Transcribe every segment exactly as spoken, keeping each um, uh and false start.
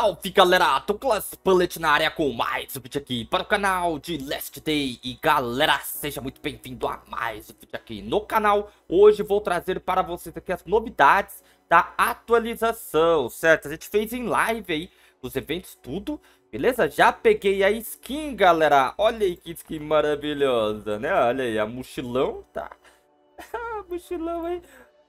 Salve galera, tô Last Bullet na área com mais um vídeo aqui para o canal de Last Day. E galera, seja muito bem-vindo a mais um vídeo aqui no canal. Hoje vou trazer para vocês aqui as novidades da atualização, certo? A gente fez em live aí os eventos tudo, beleza? Já peguei a skin, galera. Olha aí que skin maravilhosa, né? Olha aí, a mochilão, tá? Mochilão aí.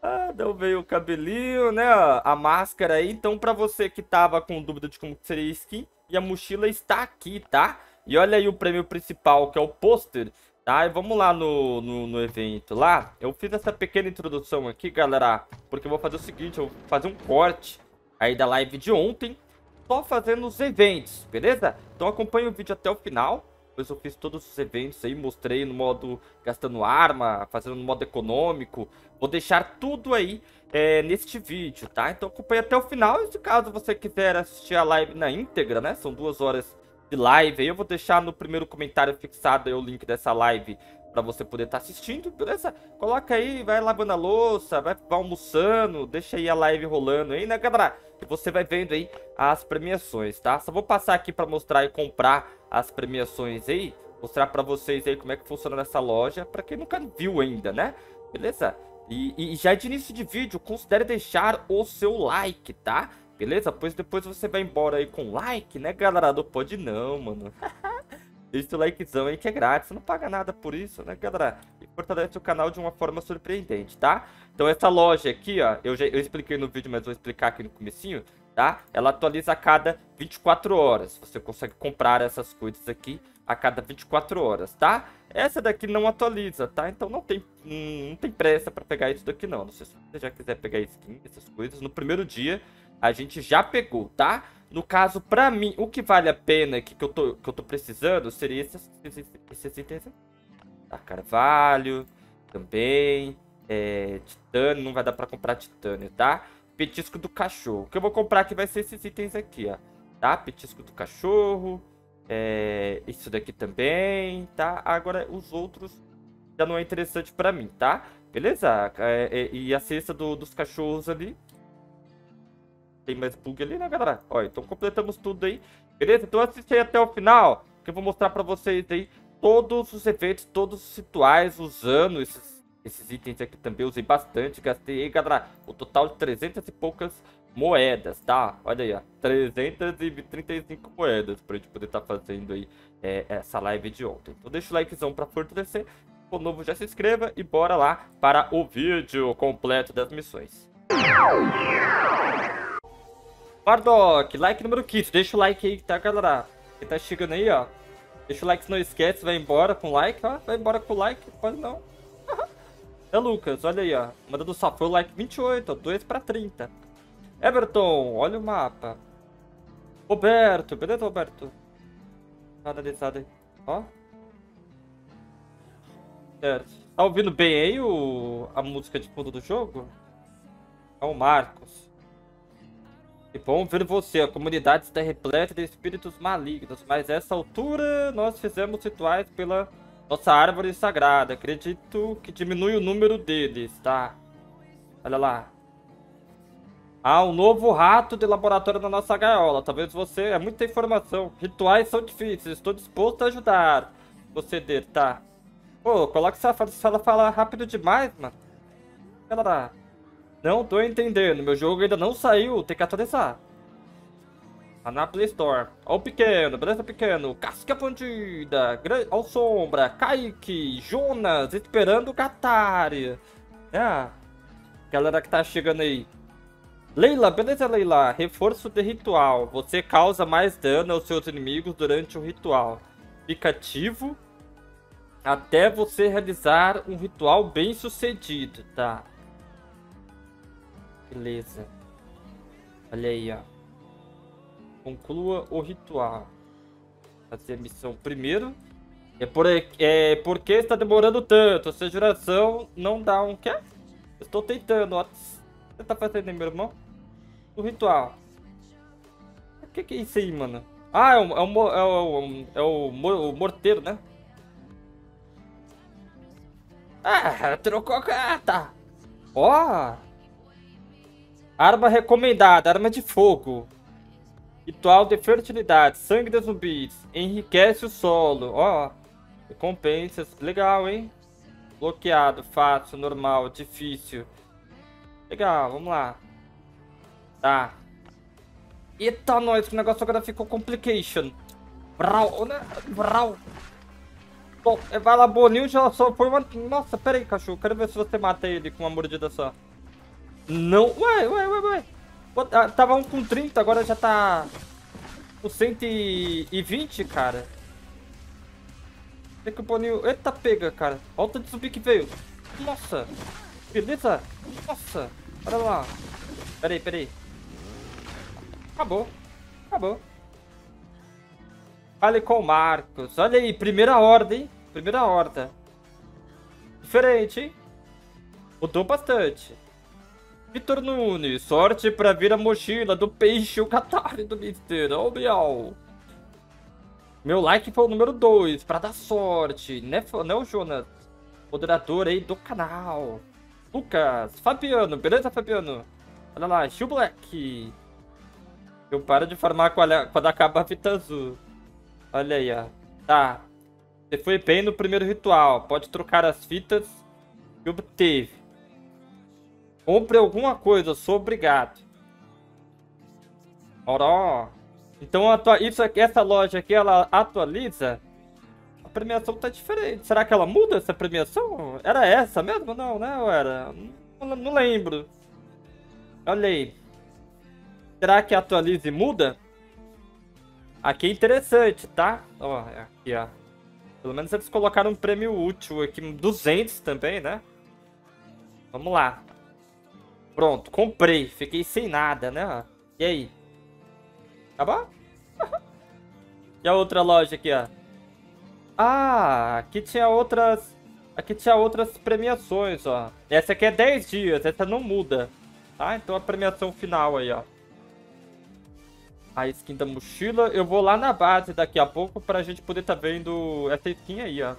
Ah, não veio o cabelinho, né? A máscara aí. Então, pra você que tava com dúvida de como seria a skin, e a mochila está aqui, tá? E olha aí o prêmio principal, que é o pôster, tá? E vamos lá no, no, no evento lá. Eu fiz essa pequena introdução aqui, galera, porque eu vou fazer o seguinte, eu vou fazer um corte aí da live de ontem, só fazendo os eventos, beleza? Então, acompanha o vídeo até o final. Depois eu fiz todos os eventos aí, mostrei no modo gastando arma, fazendo no modo econômico. Vou deixar tudo aí é, neste vídeo, tá? Então acompanha até o final. E se caso você quiser assistir a live na íntegra, né? São duas horas de live aí. Eu vou deixar no primeiro comentário fixado aí o link dessa live pra você poder estar tá assistindo, beleza? Coloca aí, vai lavando a louça, vai, vai almoçando, deixa aí a live rolando aí, né, galera? E você vai vendo aí as premiações, tá? Só vou passar aqui pra mostrar e comprar as premiações aí, mostrar pra vocês aí como é que funciona essa loja, pra quem nunca viu ainda, né? Beleza? E, e já de início de vídeo, considere deixar o seu like, tá? Beleza? Pois depois você vai embora aí com like, né, galera? Não pode não, mano. Deixa o likezão aí que é grátis, você não paga nada por isso, né, galera? E fortalece o canal de uma forma surpreendente, tá? Então essa loja aqui, ó, eu já eu expliquei no vídeo, mas vou explicar aqui no comecinho, tá? Ela atualiza a cada vinte e quatro horas, você consegue comprar essas coisas aqui a cada vinte e quatro horas, tá? Essa daqui não atualiza, tá? Então não tem, hum, não tem pressa pra pegar isso daqui não, não sei se você já quiser pegar skin, essas coisas, no primeiro dia a gente já pegou, tá? No caso, pra mim, o que vale a pena que, que, eu, tô, que eu tô precisando seria esses, esses, esses itens. Tá, carvalho, também, é, titânio, não vai dar pra comprar titânio, tá? Petisco do cachorro, o que eu vou comprar aqui vai ser esses itens aqui, ó. Tá, petisco do cachorro, é, isso daqui também, tá? Agora, os outros já não é interessante pra mim, tá? Beleza? É, é, e a cesta do, dos cachorros ali. Tem mais bug ali, né, galera? Ó, então completamos tudo aí, beleza? Então assiste aí até o final, que eu vou mostrar pra vocês aí todos os eventos, todos os rituais, usando esses, esses itens aqui também. Usei bastante, gastei aí, galera, o total de trezentas e poucas moedas, tá? Olha aí, ó, trezentas e trinta e cinco moedas pra gente poder estar tá fazendo aí é, essa live de ontem. Então deixa o likezão pra fortalecer, se for novo já se inscreva e bora lá para o vídeo completo das missões. Bardock, like número quinze, deixa o like aí, tá, galera? Quem tá chegando aí, ó, deixa o like, se não esquece, vai embora com like, ó, vai embora com like, pode não. É Lucas, olha aí, ó, mandando só, foi o like vinte e oito, ó, dois pra trinta. Everton, olha o mapa. Roberto, beleza, Roberto? Tá analisado aí, ó. Certo, tá ouvindo bem aí o... a música de fundo do jogo? É o Marcos. E bom ver você, a comunidade está repleta de espíritos malignos, mas a essa altura nós fizemos rituais pela nossa árvore sagrada. Acredito que diminui o número deles, tá? Olha lá. Há um novo rato de laboratório na nossa gaiola. Talvez você... é muita informação. Rituais são difíceis, estou disposto a ajudar. Proceder, tá? Pô, coloca essa fala, ela fala rápido demais, mano. Olha lá. Não tô entendendo, meu jogo ainda não saiu, tem que atualizar. Tá na Play Store. Ó o pequeno, beleza pequeno. Casca Bandida, grande... ó o Sombra, Kaique, Jonas, esperando o Katari. É, galera que tá chegando aí. Leila, beleza Leila, reforço de ritual. Você causa mais dano aos seus inimigos durante o ritual. Fica ativo até você realizar um ritual bem sucedido, tá? Beleza. Olha aí, ó. Conclua o ritual. Fazer a missão primeiro. É, por, é porque está demorando tanto? Essa geração não dá um... quê? Estou tentando, ó. Você tá fazendo aí, meu irmão? O ritual. O que que é isso aí, mano? Ah, é o, é o, é o, é o, o morteiro, né? Ah, trocou a carta. Ó. Arma recomendada, arma de fogo. Ritual de fertilidade, sangue de zumbis, enriquece o solo, ó, oh, recompensas, legal, hein? Bloqueado, fácil, normal, difícil. Legal, vamos lá. Tá. Eita, nós, que o negócio agora ficou complication. Brau, né? Brau. Bom, vai lá, Boninho já só foi uma... Nossa, pera aí, cachorro, quero ver se você mata ele com uma mordida só. Não, ué, ué, ué, ué. Ah, tava um com trinta, agora já tá com cento e vinte, cara. Tem que o Boninho... Eita, pega, cara. Olha o tanto de zumbi que veio. Nossa. Beleza? Nossa. Olha lá. Pera aí, pera aí. Acabou. Acabou. Fale com o Marcos. Olha aí, primeira ordem, hein? Primeira horda. Diferente, hein? Mudou bastante. Vitor Nunes, sorte pra vir a mochila do peixe, o catarro do mister. Ó, oh, miau. Meu like foi o número dois, pra dar sorte. Né, o Jonas? Moderador aí do canal. Lucas, Fabiano, beleza, Fabiano? Olha lá, Shill Black. Eu paro de farmar quando acabar a fita azul. Olha aí, ó. Tá. Você foi bem no primeiro ritual. Pode trocar as fitas que obteve. Compre alguma coisa, sou obrigado. Oró. Então isso aqui, essa loja aqui, ela atualiza. A premiação tá diferente. Será que ela muda essa premiação? Era essa mesmo? Não, né? Ou era? Não, não lembro. Olha aí. Será que atualiza e muda? Aqui é interessante, tá? Ó, aqui, ó. Pelo menos eles colocaram um prêmio útil aqui. duzentos também, né? Vamos lá. Pronto, comprei. Fiquei sem nada, né? E aí? Acabou? E a outra loja aqui, ó. Ah, aqui tinha outras... Aqui tinha outras premiações, ó. Essa aqui é dez dias, essa não muda. Tá? Então a premiação final aí, ó. A skin da mochila. Eu vou lá na base daqui a pouco pra gente poder tá vendo essa skin aí, ó.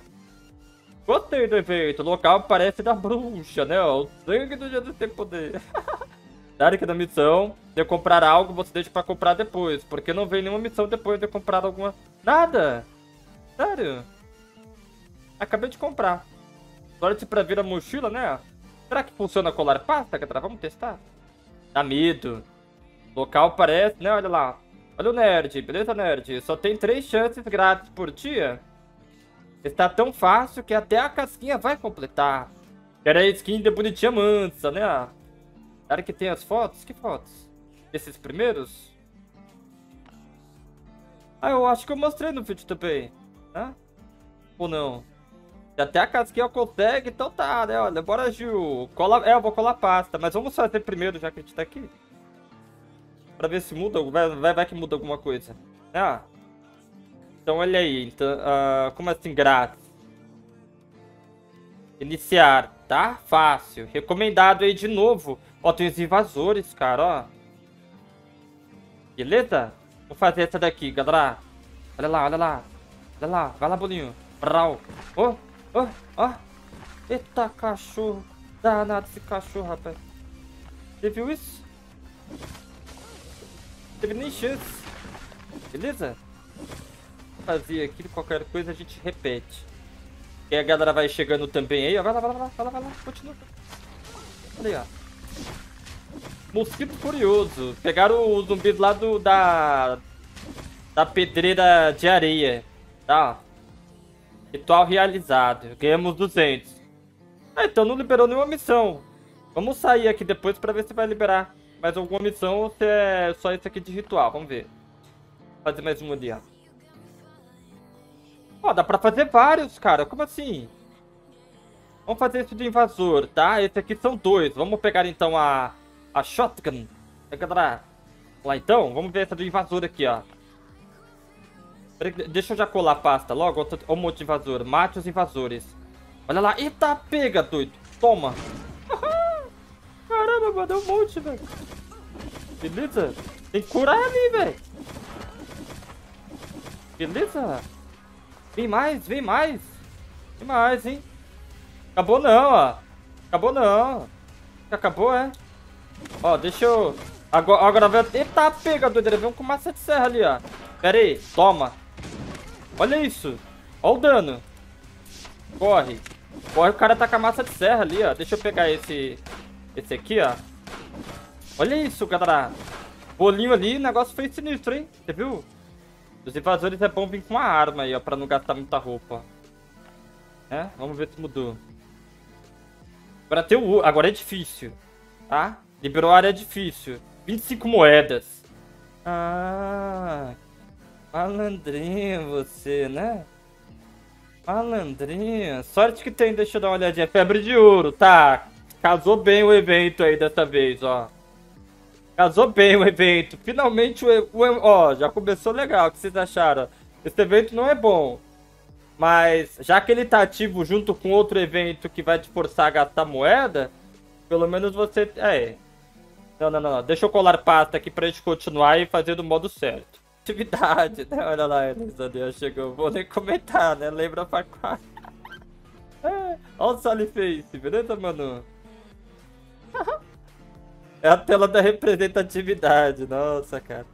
Gostei do evento, o local parece da bruxa, né? O sangue do Jesus tem poder. Dark da missão, se eu comprar algo, você deixa pra comprar depois. Porque não vem nenhuma missão depois de eu comprar alguma... Nada! Sério? Acabei de comprar. Sorte pra vir a mochila, né? Será que funciona colar pasta, Catra? Vamos testar. Dá medo. Local parece, né? Olha lá. Olha o nerd, beleza, nerd? Só tem três chances grátis por dia. Está tão fácil que até a casquinha vai completar. Era a skin de bonitinha mansa, né? Será que tem as fotos? Que fotos? Esses primeiros? Ah, eu acho que eu mostrei no vídeo também, né? Ou não? Até a casquinha consegue, então tá, né? Olha, bora, Gil. Cola... É, eu vou colar pasta, mas vamos fazer primeiro, já que a gente tá aqui. Pra ver se muda, vai, vai, vai que muda alguma coisa. Ah. Então, olha aí, então, uh, como assim, grátis? Iniciar, tá? Fácil. Recomendado aí de novo. Ó, tem os invasores, cara, ó. Beleza? Vou fazer essa daqui, galera. Olha lá, olha lá. Olha lá, vai lá, bolinho. Brau. Ó, ó, ó. Eita, cachorro. Danado esse cachorro, rapaz. Você viu isso? Não teve nem chance. Beleza? Fazer aquilo, qualquer coisa a gente repete. E a galera vai chegando também aí, ó. Vai lá, vai lá, vai lá, vai lá, vai lá. Continua. Olha aí, ó. Mosquito furioso. Pegaram o zumbi lá do, da... Da pedreira de areia. Tá, ritual realizado. Ganhamos duzentos. Ah, então não liberou nenhuma missão. Vamos sair aqui depois pra ver se vai liberar mais alguma missão ou se é só isso aqui de ritual. Vamos ver. Vou fazer mais uma ali, ó. Ó, oh, dá pra fazer vários, cara. Como assim? Vamos fazer isso de invasor, tá? Esse aqui são dois. Vamos pegar, então, a... A shotgun. Lá, então. Vamos ver essa do invasor aqui, ó. Deixa eu já colar a pasta logo. Olha o monte de invasor. Mate os invasores. Olha lá. Eita, pega, doido. Toma. Caramba, mano. É um monte, velho. Beleza? Tem que curar ali, velho. Beleza? Vem mais, vem mais. Vem mais, hein. Acabou não, ó. Acabou não. Acabou, é. Ó, deixa eu... Agora, agora vem... Eita, pega, doido. Ele vem com macete de serra ali, ó. Pera aí. Toma. Olha isso. Olha o dano. Corre. Corre, o cara tá com a massa de serra ali, ó. Deixa eu pegar esse... Esse aqui, ó. Olha isso, galera. Bolinho ali, o negócio foi sinistro, hein? Você viu? Os invasores é bom vir com a arma aí, ó. Pra não gastar muita roupa. É? Vamos ver se mudou. Agora tem o... Agora é difícil. Tá? Liberou a área difícil. vinte e cinco moedas. Ah... Malandrinho você, né? Malandrinha. Sorte que tem, deixa eu dar uma olhadinha. Febre de ouro, tá. Casou bem o evento aí dessa vez, ó. Casou bem o evento. Finalmente, o, o ó, já começou legal. O que vocês acharam? Esse evento não é bom. Mas, já que ele tá ativo junto com outro evento que vai te forçar a gastar moeda, pelo menos você... É. Não, não, não. Deixa eu colar pasta aqui pra gente continuar e fazer do modo certo. Atividade, né? Olha lá, Elisadeu chegou. Vou nem comentar, né? Lembra pra quase. É. Olha o Saliface, beleza, mano? É a tela da representatividade. Nossa, cara.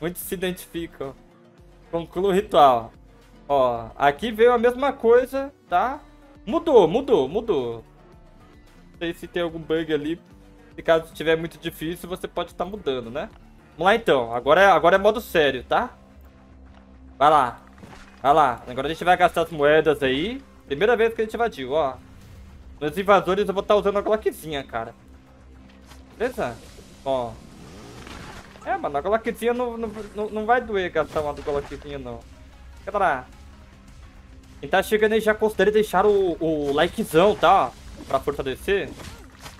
Muitos se identificam. Conclua o ritual. Ó, aqui veio a mesma coisa, tá? Mudou, mudou, mudou. Não sei se tem algum bug ali. Se caso estiver muito difícil, você pode estar mudando, né? Vamos lá, então. Agora é, agora é modo sério, tá? Vai lá. Vai lá. Agora a gente vai gastar as moedas aí. Primeira vez que a gente invadiu, ó. Nos invasores eu vou estar usando a glockzinha, cara. Beleza? Ó. É, mano. A glockzinha não, não, não vai doer gastar uma glockzinha, não. Galera. Quem tá chegando aí já considere deixar o, o likezão, tá? Pra fortalecer.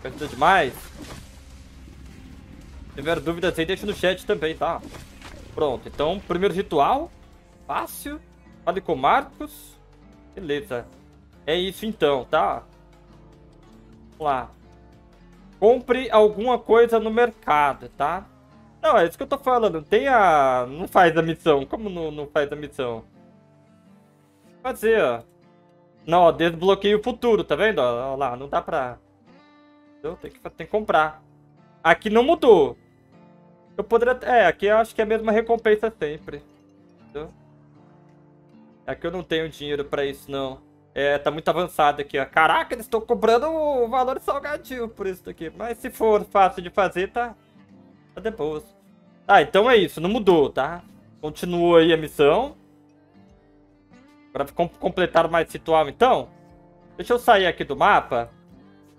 Ajuda demais. Se tiver dúvidas aí, deixa no chat também, tá? Pronto, então, primeiro ritual. Fácil. Fale com Marcos. Beleza. É isso então, tá? Vamos lá. Compre alguma coisa no mercado, tá? Não, é isso que eu tô falando. Tem a... Não faz a missão. Como não, não faz a missão? Fazer, ó. Não, ó, desbloqueio o futuro, tá vendo? Ó, ó lá, não dá pra... Entendeu? Tem que, tem que comprar. Aqui não mudou. Eu poderia... É, aqui eu acho que é a mesma recompensa sempre. Entendeu? Aqui eu não tenho dinheiro pra isso, não. É, tá muito avançado aqui, ó. Caraca, eles estão cobrando o valor salgadinho por isso daqui. Mas se for fácil de fazer, tá... Tá de boa. Tá, então é isso. Não mudou, tá? Continuou aí a missão. Pra completar mais esse ritual, então. Deixa eu sair aqui do mapa.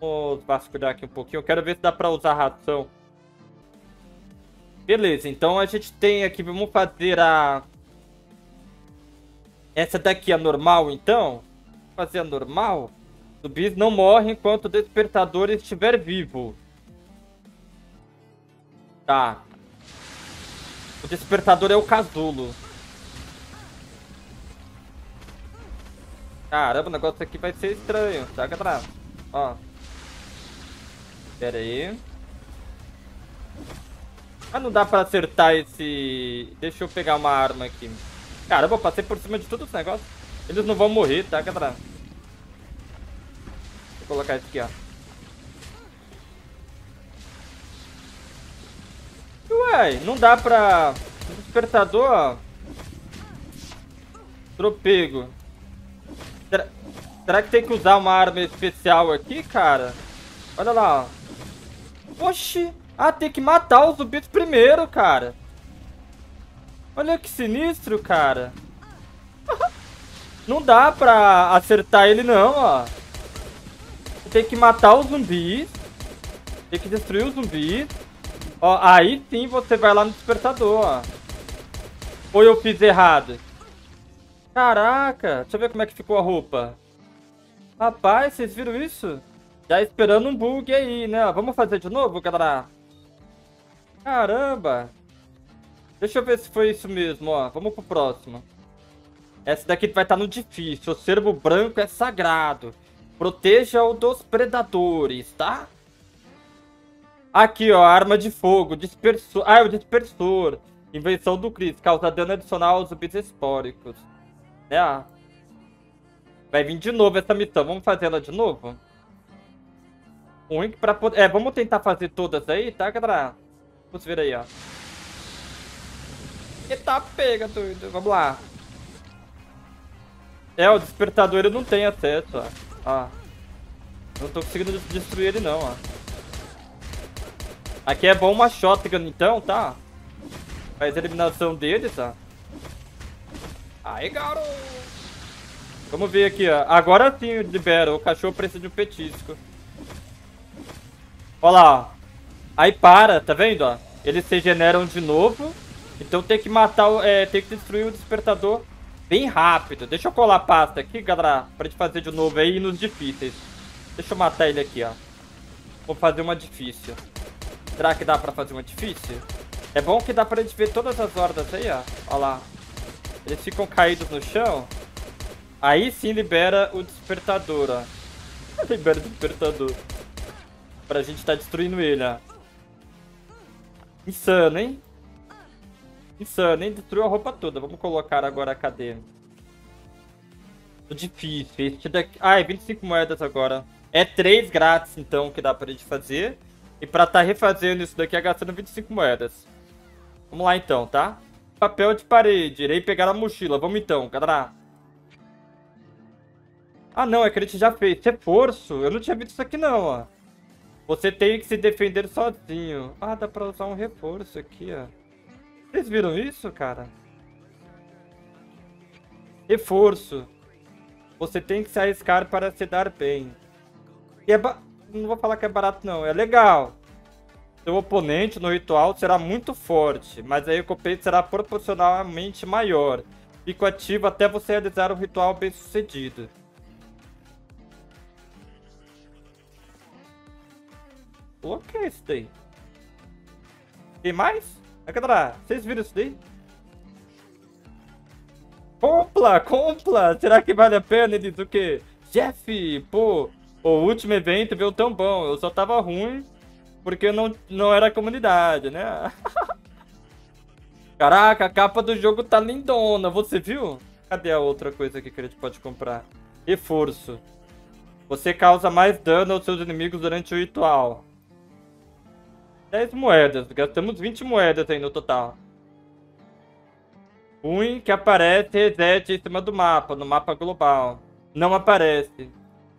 Vamos vasculhar aqui um pouquinho. Eu quero ver se dá pra usar a ração. Beleza, então a gente tem aqui... Vamos fazer a... Essa daqui, a normal, então. Vamos fazer a normal. Zumbis não morrem enquanto o despertador estiver vivo. Tá. O despertador é o casulo. Caramba, o negócio aqui vai ser estranho. Saca atrás. Ó. Pera aí. Ah, não dá pra acertar esse... Deixa eu pegar uma arma aqui. Caramba, eu passei por cima de todos os negócios. Eles não vão morrer, tá, galera? Vou colocar isso aqui, ó. Uai, não dá pra... Despertador, ó. Tropego. Será... Será que tem que usar uma arma especial aqui, cara? Olha lá, ó. Oxi! Ah, tem que matar os zumbis primeiro, cara. Olha que sinistro, cara. Não dá pra acertar ele, não, ó. Tem que matar os zumbis. Tem que destruir os zumbis. Ó, aí sim você vai lá no despertador, ó. Ou eu fiz errado? Caraca! Deixa eu ver como é que ficou a roupa. Rapaz, vocês viram isso? Já esperando um bug aí, né? Vamos fazer de novo, galera? Caramba! Deixa eu ver se foi isso mesmo, ó. Vamos pro próximo. Essa daqui vai estar no difícil. O cervo branco é sagrado. Proteja-o dos predadores, tá? Aqui, ó. Arma de fogo. Dispersor. Ah, é o dispersor. Invenção do Chris. Causa dano adicional aos zumbis históricos. Né? Vai vir de novo essa missão. Vamos fazer ela de novo? Pra poder... É, vamos tentar fazer todas aí, tá, galera? Vamos ver aí, ó. Eita, pega doido. Vamos lá. É, o despertador ele não tem acesso, ó. Ó. Não tô conseguindo destruir ele não, ó. Aqui é bom uma shotgun então, tá? Faz a eliminação dele, tá? Aí, garoto! Vamos ver aqui, ó. Agora sim libera. O cachorro precisa de um petisco. Olha lá, ó. Aí para, tá vendo, ó? Eles se regeneram de novo. Então tem que matar, o, é, tem que destruir o despertador bem rápido. Deixa eu colar a pasta aqui, galera, pra gente fazer de novo aí nos difíceis. Deixa eu matar ele aqui, ó. Vou fazer uma difícil. Será que dá pra fazer uma difícil? É bom que dá pra gente ver todas as hordas aí, ó. Olha lá. Eles ficam caídos no chão. Aí sim libera o despertador, ó. Libera o despertador. Pra gente tá destruindo ele, ó. Insano, hein? Insano, hein? Destruiu a roupa toda. Vamos colocar agora, cadê? Tô difícil. Esse daqui... Ah, é vinte e cinco moedas agora. É três grátis, então, que dá pra gente fazer. E pra tá refazendo isso daqui é gastando vinte e cinco moedas. Vamos lá, então, tá? Papel de parede. Irei pegar a mochila. Vamos, então, galera. Ah, não. É que a gente já fez. Reforço. Eu não tinha visto isso aqui, não, ó. Você tem que se defender sozinho. Ah, dá pra usar um reforço aqui, ó. Vocês viram isso, cara? Reforço. Você tem que se arriscar para se dar bem. E é ba... Não vou falar que é barato, não. É legal. Seu oponente no ritual será muito forte, mas a recompensa será proporcionalmente maior. Fico ativo até você realizar um ritual bem sucedido. O que é isso daí? Tem mais? Galera, vocês viram isso daí? Compra, compra! Será que vale a pena? Ele diz o quê? Jeff, pô, o último evento veio tão bom. Eu só tava ruim porque não, não era comunidade, né? Caraca, a capa do jogo tá lindona. Você viu? Cadê a outra coisa aqui que a gente pode comprar? Reforço. Você causa mais dano aos seus inimigos durante o ritual. dez moedas, gastamos vinte moedas aí no total. Ruim que aparece reset em cima do mapa, no mapa global. Não aparece.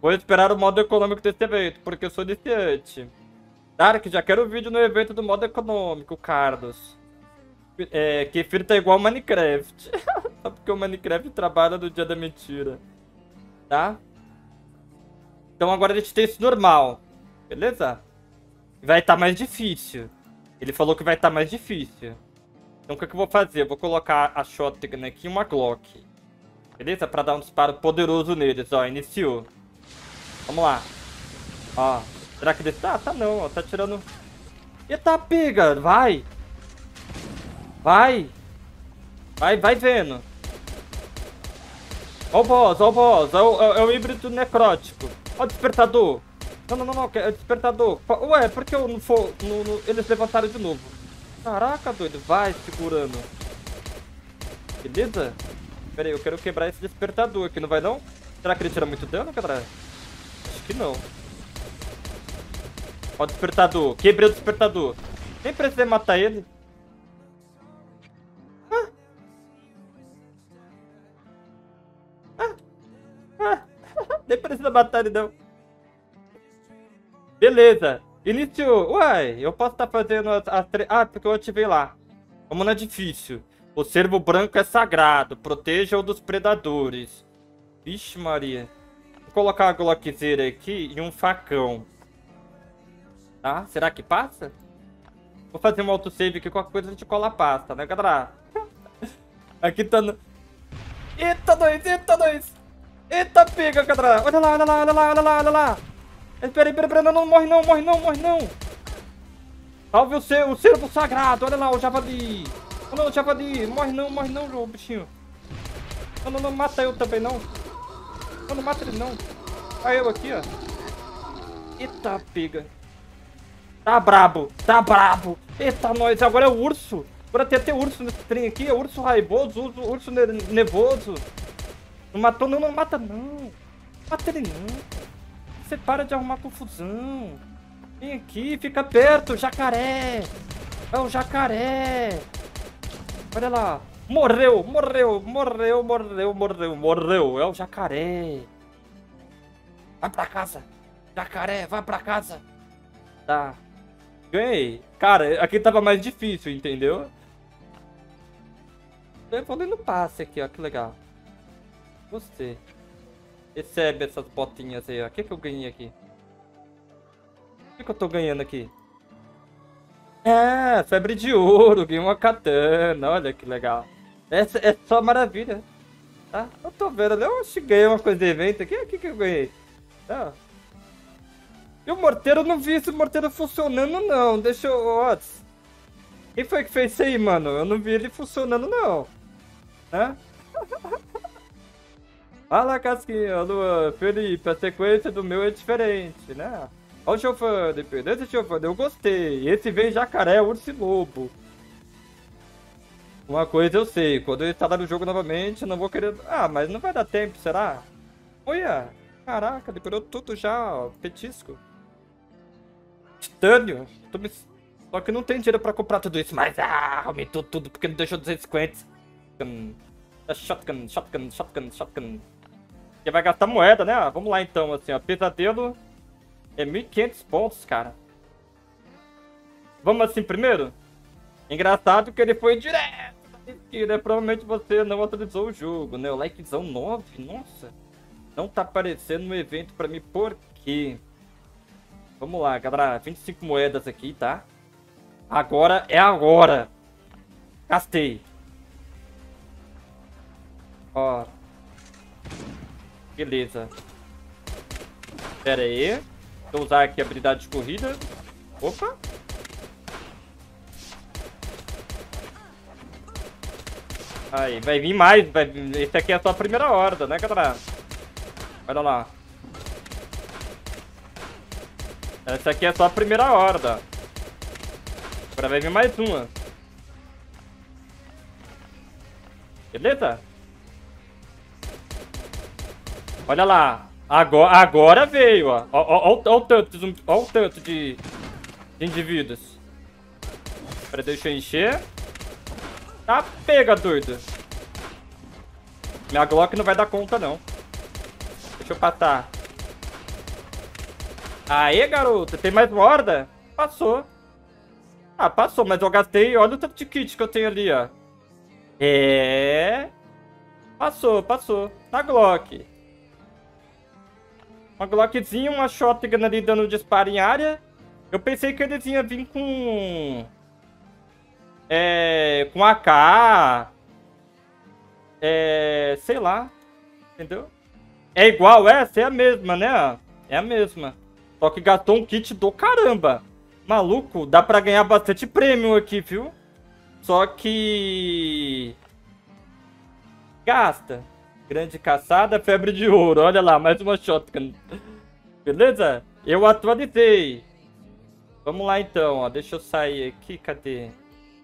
Vou esperar o modo econômico desse evento, porque eu sou iniciante. Dark, já quero o vídeo no evento do modo econômico, Carlos. É, Kefir tá igual Minecraft. Só porque o Minecraft trabalha no dia da mentira. Tá? Então agora a gente tem isso normal. Beleza? Vai estar mais difícil. Ele falou que vai estar mais difícil. Então o que eu vou fazer? Eu vou colocar a shotgun aqui e uma Glock. Beleza? Pra dar um disparo poderoso neles. Ó, iniciou. Vamos lá. Ó. Será que desse... Ah, tá não. Ó, tá tirando... Eita, pega! Vai! Vai! Vai, vai vendo. Ó o boss, ó o boss. É o, é o híbrido necrótico. Ó o despertador. Não, não, não, não, é despertador. Ué, por que eu não for... Não, não... Eles levantaram de novo. Caraca, doido. Vai segurando. Beleza? Pera aí, eu quero quebrar esse despertador aqui, não vai não? Será que ele tira muito dano, cara? Acho que não. Ó o despertador. Quebrei o despertador. Nem precisei matar ele. Ah. Ah. Ah. Nem precisa matar ele, não. Beleza, iniciou. Uai, eu posso estar tá fazendo as, as três... Ah, porque eu ativei lá. Vamos na difícil. O cervo branco é sagrado. Proteja-o dos predadores. Vixe Maria. Vou colocar a glockzeira aqui e um facão. Tá, será que passa? Vou fazer um autosave aqui. Qualquer coisa a gente cola a pasta, né, galera? Aqui tá no... Eita, dois, eita, dois. Eita, pega, galera. Olha lá, olha lá, olha lá, olha lá, olha lá. Espera aí, espera aí, não, não, morre não, morre não, morre não. Salve o seu, o cervo sagrado, olha lá, o javali. Oh, não, o javali, morre não, morre não, o bichinho. Não, não, não, mata eu também não. Não, não mata ele não. Olha eu aqui, ó. Eita, pega. Tá brabo, tá brabo. Eita, nós, agora é o urso. Agora tem até urso nesse trem aqui, é urso raivoso, urso, urso ne nervoso. Não matou, não, não mata não. Mata ele não. Você para de arrumar confusão. Vem aqui, fica perto, jacaré. É um jacaré. Olha lá. Morreu, morreu, morreu, morreu, morreu, morreu. É o jacaré. Vai pra casa. Jacaré, vai pra casa. Tá. Ganhei. Cara, aqui tava mais difícil, entendeu? Eu vou lendo passe aqui, ó. Que legal. Gostei. Recebe essas botinhas aí, ó. O que que eu ganhei aqui? O que que eu tô ganhando aqui? É, febre de ouro. Ganhei uma katana. Olha que legal. Essa é só maravilha. Tá? Eu tô vendo. Eu acho que ganhei uma coisa de evento aqui. O que que eu ganhei? Tá. E o morteiro, eu não vi esse morteiro funcionando, não. Deixa eu... Ó, quem foi que fez isso aí, mano? Eu não vi ele funcionando, não. Hã? Fala, Casquinha, Luan, Felipe, a sequência do meu é diferente, né? Olha o chofando, dependente do chofando, eu gostei. Esse vem jacaré, urso e lobo. Uma coisa eu sei, quando eu instalar o jogo novamente, eu não vou querer... Ah, mas não vai dar tempo, será? Olha, caraca, decorou tudo já, ó, petisco. Titânio, tô me... Só que não tem dinheiro pra comprar tudo isso, mas ah, aumentou tudo porque não deixou duzentos e cinquenta. Shotgun, shotgun, shotgun, shotgun. Porque vai gastar moeda, né? Vamos lá então, assim, ó. Pesadelo é mil e quinhentos pontos, cara. Vamos assim primeiro? Engraçado que ele foi direto na esquina, né? Provavelmente você não atualizou o jogo, né? O likezão nove, nossa. Não tá aparecendo no evento pra mim, por quê? Vamos lá, galera. vinte e cinco moedas aqui, tá? Agora é agora. Gastei. Ó. Beleza. Pera aí. Vou usar aqui a habilidade de corrida. Opa. Aí, vai vir mais. Vai... Esse aqui é só a primeira horda, né, galera? Olha lá. Essa aqui é só a primeira horda. Agora vai vir mais uma. Beleza? Olha lá. Agora, agora veio, ó. Ó, ó, ó, ó, o tanto de, ó o tanto de, de indivíduos. Pera, deixa eu encher. Tá, pega, doido. Minha Glock não vai dar conta, não. Deixa eu patar. Aê, garoto. Tem mais uma horda? Passou. Ah, passou, mas eu gastei. Olha o tanto de kit que eu tenho ali, ó. É. Passou, passou. Na Glock. Uma Glockzinha, uma shotgun ali dando disparo em área. Eu pensei que ele vinha vir com... É... Com A K. É... Sei lá. Entendeu? É igual essa? É a mesma, né? É a mesma. Só que gastou um kit do caramba. Maluco, dá pra ganhar bastante prêmio aqui, viu? Só que... Gasta. Grande caçada, febre de ouro. Olha lá, mais uma shotgun. Beleza? Eu atualizei. Vamos lá então, ó. Deixa eu sair aqui. Cadê?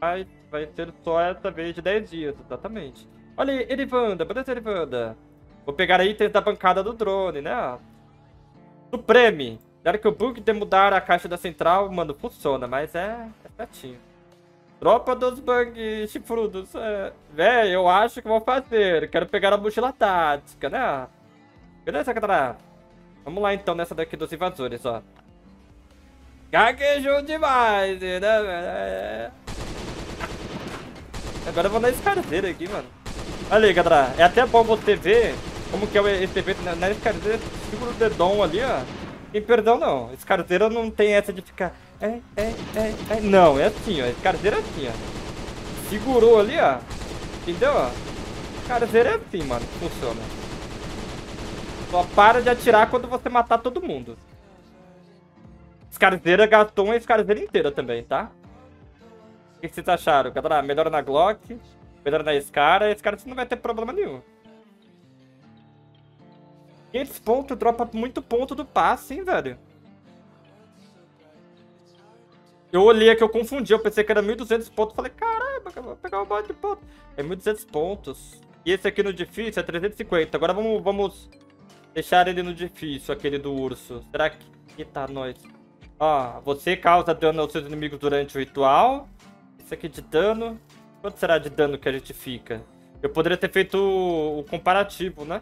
Vai, vai ser só essa vez de dez dias, exatamente. Olha aí, Erivanda. Beleza, Erivanda? Vou pegar itens da bancada do drone, né? Supreme. Claro que o bug de mudar a caixa da central, mano, funciona, mas é, é certinho. Tropa dos bugs chifrudos. É, véi, eu acho que vou fazer. Quero pegar a mochila tática, né? Beleza, galera? Vamos lá, então, nessa daqui dos invasores, ó. Gaguejou demais, né? Agora eu vou na escarceira aqui, mano. Olha aí, galera. É até bom você ver como que é esse evento na escarceira. Segura o dedão ali, ó. E perdão, não. Escarceira não tem essa de ficar... É, é, é, é. Não, é assim, ó. Escarceira é assim, ó. Segurou ali, ó. Entendeu? Escarceira é assim, mano. Funciona. Só para de atirar quando você matar todo mundo. Escarceira gastou uma escarceira inteira também, tá? O que vocês acharam? Melhora na Glock, melhora na Scar. Escarceira não vai ter problema nenhum. quinhentos pontos, dropa muito ponto do passe, hein, velho? Eu olhei aqui, eu confundi, eu pensei que era mil e duzentos pontos. Falei, caramba, vou pegar um monte de pontos. É mil e duzentos pontos. E esse aqui no difícil é trezentos e cinquenta. Agora vamos, vamos deixar ele no difícil, aquele do urso. Será que... Eita, nós. Ó, você causa dano aos seus inimigos durante o ritual. Isso aqui de dano. Quanto será de dano que a gente fica? Eu poderia ter feito o comparativo, né?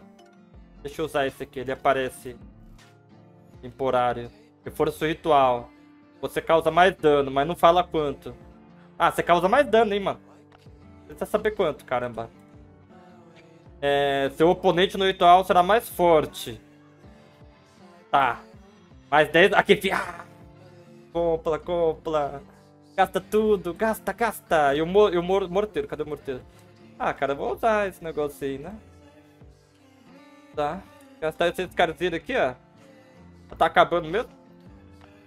Deixa eu usar esse aqui. Ele aparece temporário. Reforço ritual. Você causa mais dano, mas não fala quanto. Ah, você causa mais dano, hein, mano? Precisa saber quanto, caramba. É, seu oponente no ritual será mais forte. Tá. Mais dez... Aqui, ah! Compla, compla. Gasta tudo. Gasta, gasta. E o, mo... e o mor... morteiro. Cadê o morteiro? Ah, cara, vou usar esse negócio aí, né? Tá. Gastar esses carzinhos aqui, ó. Tá acabando mesmo?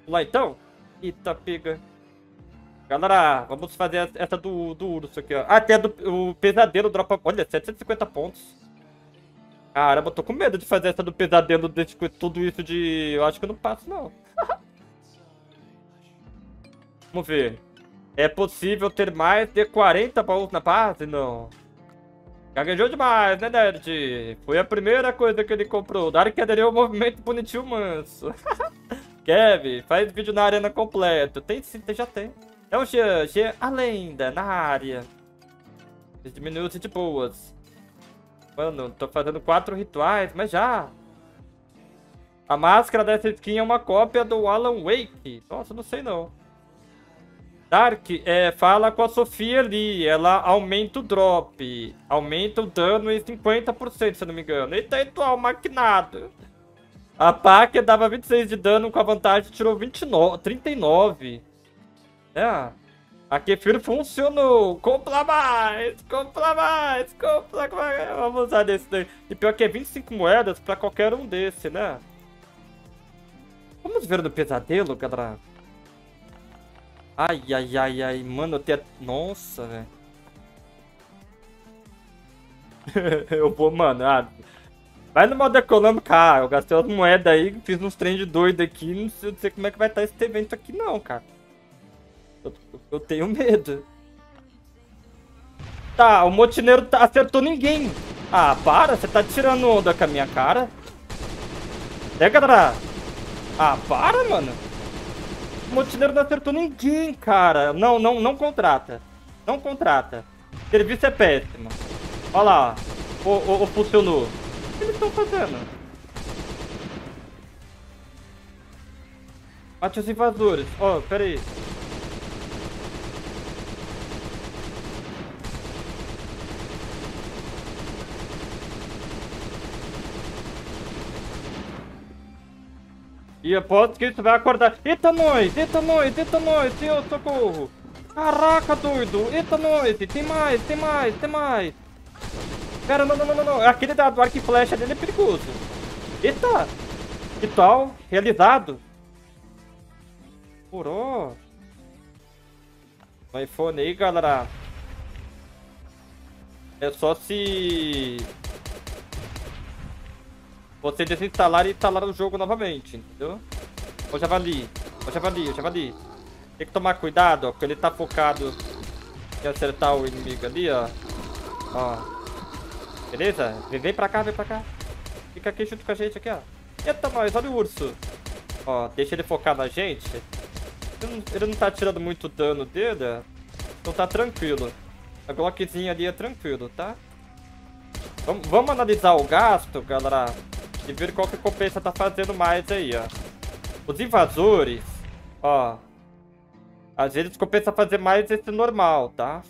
Vamos lá, então. Eita, pega. Galera, vamos fazer essa do, do urso aqui, ó. Ah, tem a do o pesadelo dropa... Olha, setecentos e cinquenta pontos. Caramba, eu tô com medo de fazer essa do pesadelo desse, tudo isso de... Eu acho que eu não passo, não. Vamos ver. É possível ter mais de quarenta pontos na base? Não. Gaguejou demais, né, nerd? Foi a primeira coisa que ele comprou. Dar que aderiu ao movimento bonitinho manso. Kevin, faz vídeo na arena completo. Tem sim, já tem. É o Jean, Jean, a lenda, na área. Diminui-se de boas. Mano, tô fazendo quatro rituais, mas já. A máscara dessa skin é uma cópia do Alan Wake. Nossa, não sei não. Dark, é, fala com a Sofia ali. Ela aumenta o drop. Aumenta o dano em cinquenta por cento, se eu não me engano. Eita, ritual maquinado. A Pac dava vinte e seis de dano com a vantagem, tirou vinte e nove, trinta e nove. É. A Kefir funcionou. Compra mais, compra mais, compra mais. Vamos usar desse daí. E pior que é vinte e cinco moedas pra qualquer um desse, né? Vamos ver no pesadelo, galera. Ai, ai, ai, ai. Mano, eu tenho... Nossa, velho. Eu vou, mano... Ah, vai no modo econômico, cara. Eu gastei umas moedas aí, fiz uns trem de doido aqui. Não sei, não sei como é que vai estar esse evento aqui, não, cara. Eu, eu tenho medo. Tá, o motineiro tá, acertou ninguém. Ah, para. Você tá tirando onda com a minha cara. É, galera? Ah, para, mano. O motineiro não acertou ninguém, cara. Não, não, não contrata. Não contrata. O serviço é péssimo. Olha lá, ó. O, o, o funcionou. O que eles estão fazendo? Mate os invasores. Ó, oh, pera aí. E aposto que isso vai acordar. Eita, nós! Eita, nós! Eita, nós! Senhor, socorro! Caraca, doido! Eita, nós! Tem mais! Tem mais! Tem mais! Cara, não, não, não, não. Aquele da arco e flecha dele é perigoso. Eita! Que tal? Realizado. Poró. O iPhone aí, galera. É só se... Você desinstalar e instalar o jogo novamente, entendeu? Ó, javali. Ó, javali, ó, javali. Tem que tomar cuidado, ó, porque ele tá focado em acertar o inimigo ali, ó. Ó. Beleza? Vem pra cá, vem pra cá. Fica aqui junto com a gente, aqui, ó. Eita, nós, olha o urso. Ó, deixa ele focar na gente. Ele não, ele não tá tirando muito dano dele. Então tá tranquilo. A glockzinha ali é tranquilo, tá? Vamos, vamos analisar o gasto, galera. E ver qual que compensa tá fazendo mais aí, ó. Os invasores, ó. Às vezes compensa fazer mais esse normal, tá?